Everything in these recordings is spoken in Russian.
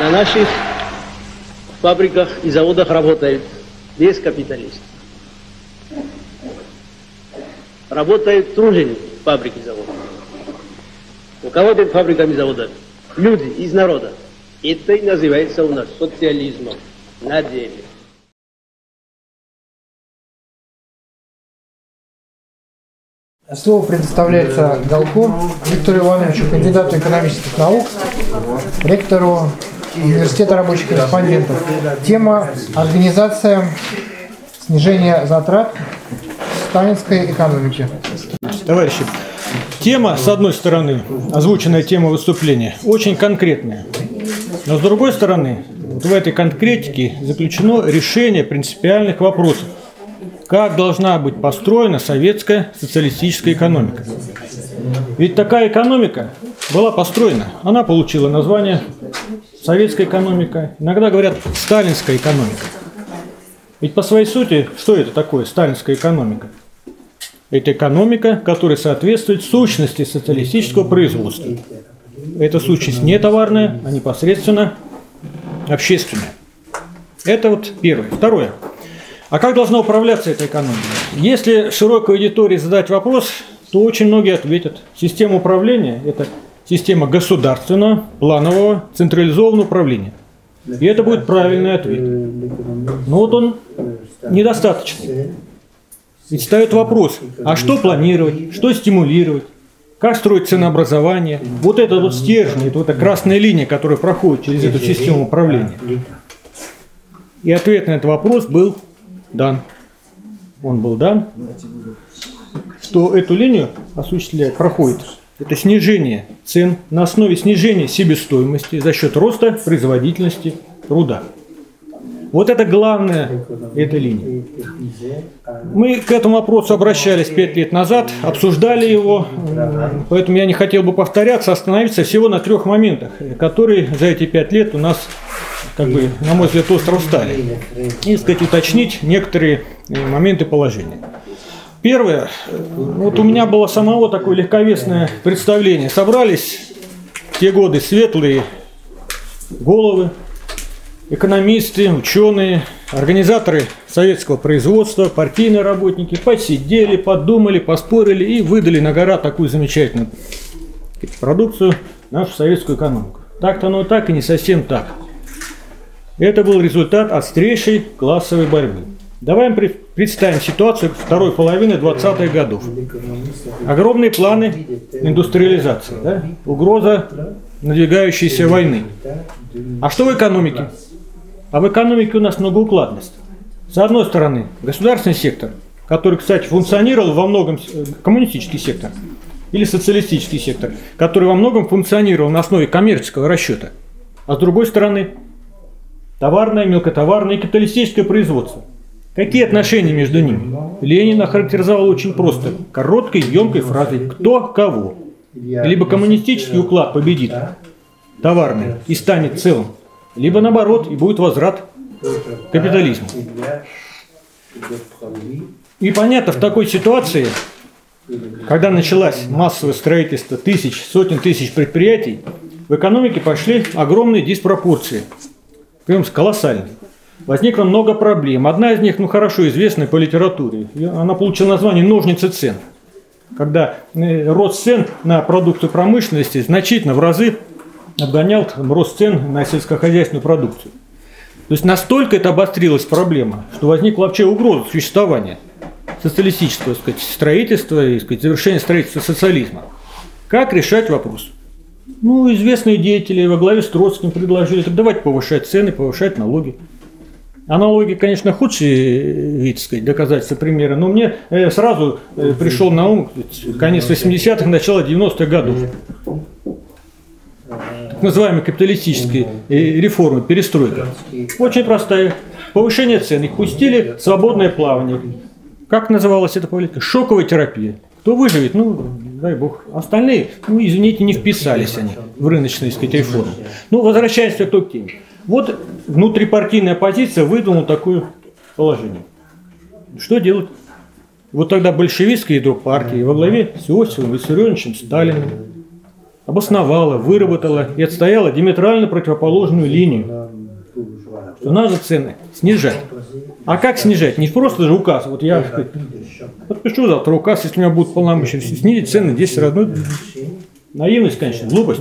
На наших фабриках и заводах работает весь капиталист. Работает труженик фабрики и завода. Руководит фабриками и заводами. Люди из народа. Это и называется у нас социализмом на деле. Слово предоставляется Галко Виктору Ивановичу, кандидату экономических наук, ректору Университета рабочих корреспондентов. Тема «Организация снижения затрат в сталинской экономике». Товарищи, тема, с одной стороны, озвученная тема выступления, очень конкретная. Но с другой стороны, вот в этой конкретике заключено решение принципиальных вопросов. Как должна быть построена советская социалистическая экономика? Ведь такая экономика была построена, она получила название советская экономика, иногда говорят сталинская экономика. Ведь по своей сути, что это такое сталинская экономика? Это экономика, которая соответствует сущности социалистического производства. Эта сущность не товарная, а непосредственно общественная. Это вот первое. Второе. А как должна управляться эта экономика? Если широкой аудитории задать вопрос, то очень многие ответят. Система управления – это система государственного, планового, централизованного управления. И это будет правильный ответ. Но вот он недостаточный. Ведь встает вопрос, а что планировать, что стимулировать, как строить ценообразование. Вот этот вот стержень, это вот эта красная линия, которая проходит через эту систему управления. И ответ на этот вопрос был дан. Он был дан, что эту линию осуществляет, проходит. Это снижение цен на основе снижения себестоимости за счет роста производительности труда. Вот это главное этой линии. Мы к этому вопросу обращались 5 лет назад, обсуждали его, поэтому я не хотел бы повторяться, остановиться всего на трех моментах, которые за эти 5 лет у нас, как бы, на мой взгляд, остро встали. И, сказать, уточнить некоторые моменты положения. Первое. Вот у меня было самого такое легковесное представление. Собрались в те годы светлые головы, экономисты, ученые, организаторы советского производства, партийные работники. Посидели, подумали, поспорили и выдали на гора такую замечательную продукцию, нашу советскую экономику. Так-то оно так и не совсем так. Это был результат острейшей классовой борьбы. Давай представим ситуацию второй половины 20-х годов. Огромные планы индустриализации, да? Угроза надвигающейся войны. А что в экономике? А в экономике у нас многоукладность. С одной стороны, государственный сектор, который, кстати, функционировал во многом, коммунистический сектор или социалистический сектор, который во многом функционировал на основе коммерческого расчета. А с другой стороны, товарное, мелкотоварное и капиталистическое производство. Какие отношения между ними? Ленин охарактеризовал очень просто, короткой, емкой фразой «кто кого». Либо коммунистический уклад победит товарный и станет целым, либо наоборот и будет возврат к капитализму. И понятно, в такой ситуации, когда началось массовое строительство тысяч, сотен тысяч предприятий, в экономике пошли огромные диспропорции. Прям колоссально. Возникло много проблем. Одна из них, ну, хорошо известная по литературе. Она получила название «ножницы цен». Когда рост цен на продукты промышленности значительно в разы обгонял рост цен на сельскохозяйственную продукцию. То есть настолько это обострилась проблема, что возникла вообще угроза существования социалистического, так сказать, строительства и, так сказать, завершения строительства социализма. Как решать вопрос? Ну, известные деятели во главе с Троцким предложили, так давайте повышать цены, повышать налоги. Аналоги, конечно, худший вид, так сказать, доказательства примера, но мне сразу пришел на ум конец 80-х, начало 90-х годов. Так называемой капиталистической реформы, перестройка. Очень простая. Повышение цен. Их пустили в свободное плавание. Как называлась эта политика? Шоковая терапия. Кто выживет, ну, дай бог. Остальные, ну, извините, не вписались они в рыночные, так сказать, реформы. Ну, возвращаясь к той теме. Вот внутрипартийная оппозиция выдвинула такое положение. Что делать? Вот тогда большевистское ядро партии во главе с Иосифом Виссарионовичем Сталиным обосновала, выработала и отстояла диаметрально противоположную линию, что надо цены снижать. А как снижать? Не просто же указ. Вот я подпишу завтра указ, если у меня будут полномочия, снизить цены 10 раз. Ну, наивность, конечно, глупость.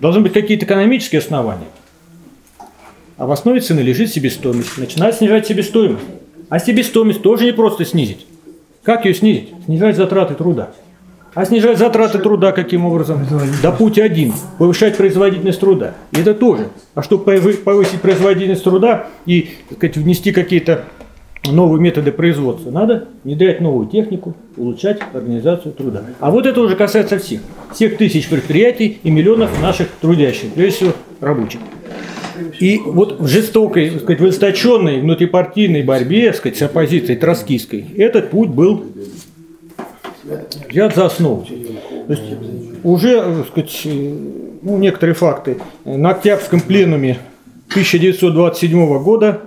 Должны быть какие-то экономические основания. А в основе цены лежит себестоимость. Начинать снижать себестоимость. А себестоимость тоже не просто снизить. Как ее снизить? Снижать затраты труда. А снижать затраты труда каким образом? Да путь один. Повышать производительность труда. И это тоже. А чтобы повысить производительность труда и, так сказать, внести какие-то новые методы производства, надо внедрять новую технику, улучшать организацию труда. А вот это уже касается всех. Всех тысяч предприятий и миллионов наших трудящих, прежде всего рабочих. И вот в жестокой, так сказать, в ожесточенной внутрипартийной борьбе, так сказать, с оппозицией троцкистской этот путь был взят за основу. То есть уже, так сказать, ну, некоторые факты. На Октябрьском пленуме 1927 года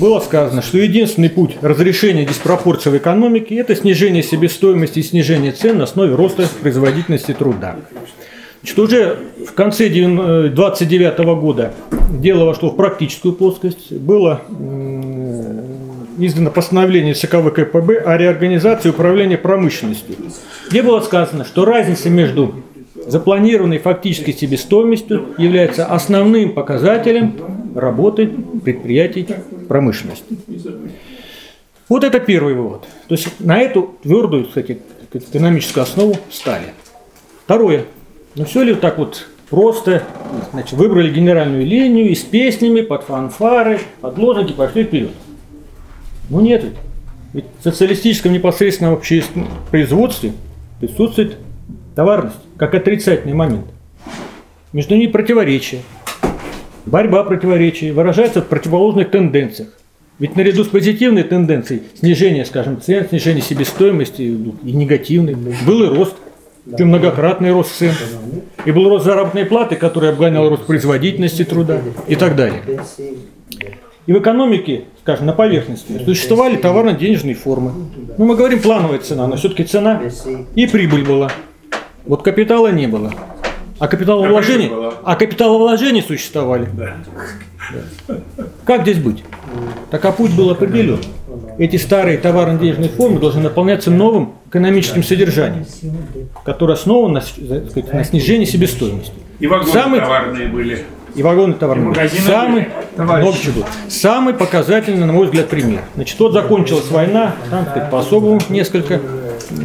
было сказано, что единственный путь разрешения диспропорций в экономике – это снижение себестоимости и снижение цен на основе роста производительности труда. Значит, уже в конце 1929 года дело вошло в практическую плоскость. Было издано постановление ЦК ВКПБ о реорганизации управления промышленностью, где было сказано, что разница между запланированной фактической себестоимостью является основным показателем работы предприятий промышленности. Вот это первый вывод. То есть на эту твердую, кстати, экономическую основу стали. Второе. Ну все ли вот так вот просто, значит, выбрали генеральную линию и с песнями, под фанфары, под лозунги пошли вперед? Ну нет. Ведь в социалистическом непосредственном общественном производстве присутствует товарность как отрицательный момент. Между ними противоречия. Борьба противоречий выражается в противоположных тенденциях. Ведь наряду с позитивной тенденцией снижения, скажем, цен, снижения себестоимости и негативной, был и рост, причем многократный рост цен. И был рост заработной платы, который обгонял рост производительности труда и так далее. И в экономике, скажем, на поверхности существовали товарно-денежные формы. Ну, мы говорим плановая цена, но все-таки цена и прибыль была. Вот капитала не было. А капиталовложения существовали. Да. Как здесь быть? Так а путь был определен. Эти старые товарно-денежные формы должны наполняться новым экономическим содержанием, которое основано на снижении себестоимости. И вагоны товарные были. И вагоны товарные. Самый показательный, на мой взгляд, пример. Значит, вот закончилась война, там, так сказать, по-особому несколько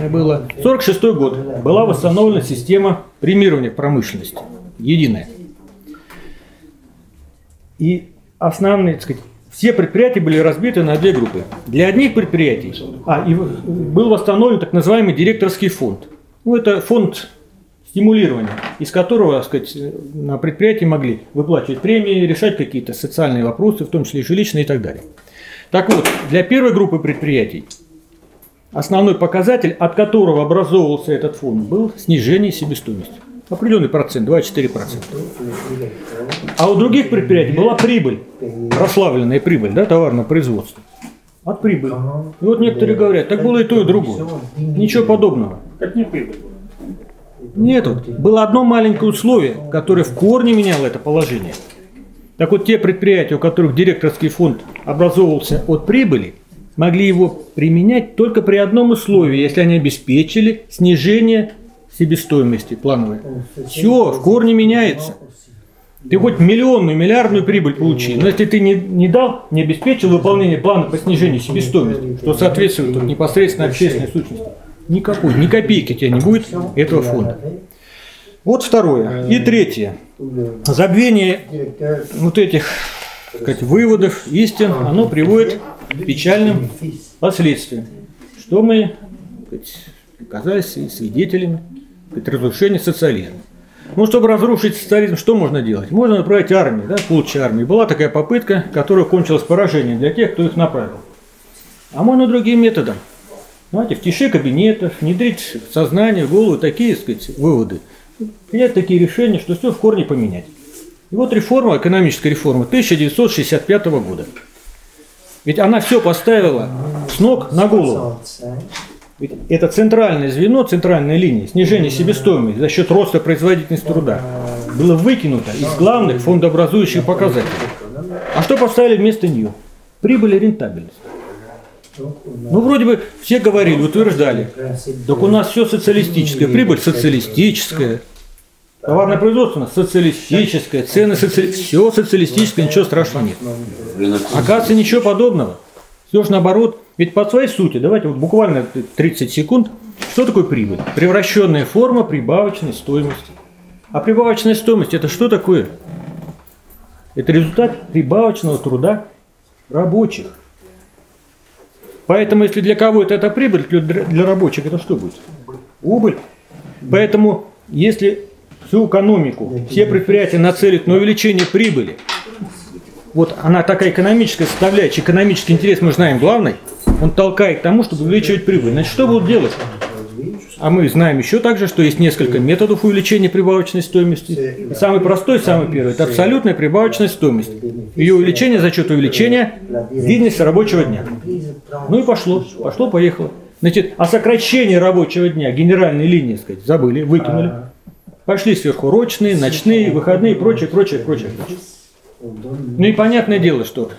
было. 1946 год. Была восстановлена система премирования промышленности. Единая. И основные, так сказать, все предприятия были разбиты на две группы. Для одних предприятий и был восстановлен так называемый директорский фонд. Ну, это фонд стимулирования, из которого, так сказать, на предприятии могли выплачивать премии, решать какие-то социальные вопросы, в том числе и жилищные и так далее. Так вот, для первой группы предприятий основной показатель, от которого образовывался этот фонд, был снижение себестоимости. Определенный процент, 2-4%. А у других предприятий была прибыль, прославленная прибыль, да, товарного производства. От прибыли. И вот некоторые говорят, так было и то, и другое. Ничего подобного. Как не прибыль? Нет, было одно маленькое условие, которое в корне меняло это положение. Так вот, те предприятия, у которых директорский фонд образовывался от прибыли, могли его применять только при одном условии, если они обеспечили снижение себестоимости плановой. Все, в корне меняется. Ты хоть миллионную, миллиардную прибыль получи, но если ты не обеспечил выполнение плана по снижению себестоимости, что соответствует непосредственно общественной сущности, никакой, ни копейки тебе не будет этого фонда. Вот второе. И третье. Забвение вот этих, так сказать, выводов, истин, оно приводит к печальным последствиям. Что мы, так сказать, оказались свидетелями разрушения социализма. Ну, чтобы разрушить социализм, что можно делать? Можно направить армию, да, полчища армии. Была такая попытка, которая кончилась поражением для тех, кто их направил. А можно другим методом. Знаете, в тиши кабинетов, внедрить в сознание, в голову такие, так сказать, выводы. Принять такие решения, что все в корне поменять. И вот реформа, экономическая реформа 1965 года. Ведь она все поставила с ног на голову. Ведь это центральное звено, центральная линия, снижение себестоимости за счет роста производительности труда было выкинуто из главных фондообразующих показателей. А что поставили вместо нее? Прибыль и рентабельность. Ну, вроде бы все говорили, утверждали, так у нас все социалистическое, прибыль социалистическая, товарное производство у нас социалистическое, цены социалистические, все социалистическое, ничего страшного нет. Оказывается, ничего подобного. Все же наоборот, ведь по своей сути, давайте вот буквально 30 секунд, что такое прибыль? Превращенная форма прибавочной стоимости. А прибавочная стоимость это что такое? Это результат прибавочного труда рабочих. Поэтому, если для кого-то это прибыль, для рабочих это что будет? Убыль. Поэтому, если всю экономику, все предприятия нацелят на увеличение прибыли, вот она такая экономическая составляющая, экономический интерес мы знаем главный, он толкает к тому, чтобы увеличивать прибыль. Значит, что будут делать? А мы знаем еще также, что есть несколько методов увеличения прибавочной стоимости. И самый простой, самый первый – это абсолютная прибавочная стоимость. Ее увеличение за счет увеличения деятельности рабочего дня. Ну и пошло, пошло-поехало. Значит, о сокращении рабочего дня, генеральной линии, так сказать, забыли, выкинули. Пошли сверхурочные, ночные, выходные и прочее. Ну и понятное дело, что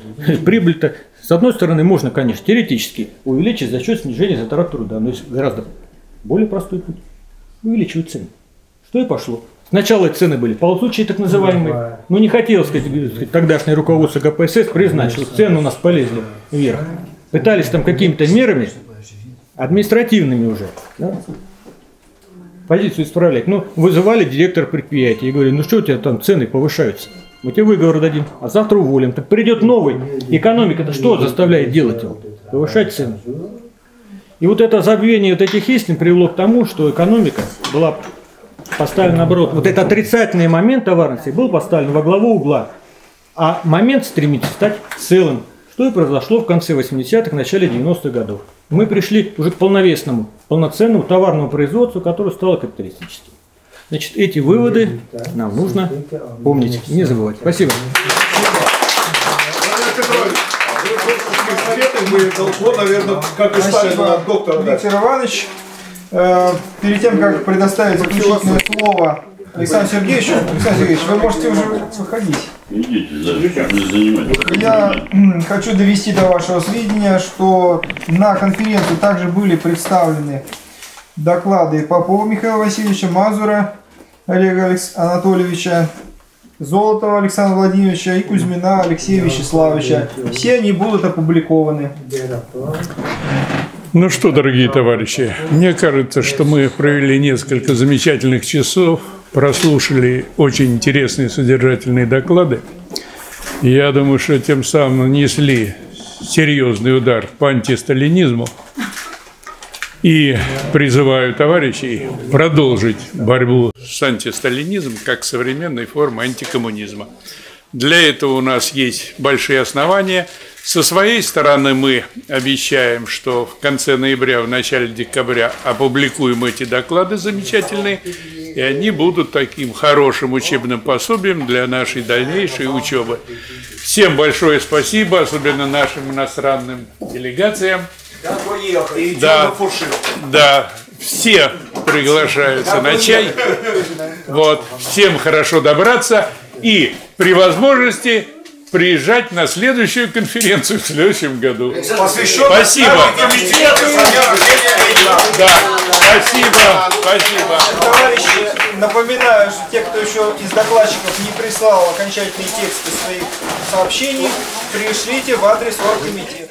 прибыль-то, с одной стороны, можно, конечно, теоретически увеличить за счет снижения затрат труда, но гораздо более простой путь. Увеличивают цены. Что и пошло. Сначала цены были ползучие, так называемые. Но не хотел, сказать, тогдашнее руководство КПСС призначило, цены у нас полезли вверх. Пытались там какими-то мерами, административными уже, да, позицию исправлять. Ну, вызывали директора предприятия и говорили, ну что у тебя там цены повышаются? Мы тебе выговор дадим, а завтра уволим. Так придет новый. Экономика-то что заставляет делать его? Повышать цены. И вот это забвение вот этих истин привело к тому, что экономика была поставлена наоборот. Вот этот отрицательный момент товарности был поставлен во главу угла, а момент стремится стать целым, что и произошло в конце 80-х, начале 90-х годов. Мы пришли уже к полновесному, полноценному товарному производству, которое стало капиталистическим. Значит, эти выводы нам нужно помнить и не забывать. Спасибо. Виктор Иванович, перед тем, как предоставить заключительное слово Александру Сергеевичу, Александр Сергеевич, вы можете уже выходить. Я хочу довести до вашего сведения, что на конференцию также были представлены доклады Попова Михаила Васильевича, Мазура Олега Анатольевича, Золотова Александра Владимировича и Кузьмина Алексея Вячеславовича. Все они будут опубликованы. Ну что, дорогие товарищи, мне кажется, что мы провели несколько замечательных часов, прослушали очень интересные содержательные доклады. Я думаю, что тем самым нанесли серьезный удар по антисталинизму. И призываю товарищей продолжить борьбу с антисталинизмом как современной формой антикоммунизма. Для этого у нас есть большие основания. Со своей стороны мы обещаем, что в конце ноября, в начале декабря опубликуем эти доклады замечательные, и они будут таким хорошим учебным пособием для нашей дальнейшей учебы. Всем большое спасибо, особенно нашим иностранным делегациям. Да, все приглашаются на чай. Вот, всем хорошо добраться и при возможности приезжать на следующую конференцию в следующем году. Спасибо. Да, спасибо. Товарищи, напоминаю, что те, кто еще из докладчиков не прислал окончательные тексты своих сообщений, пришлите в адрес оргкомитета.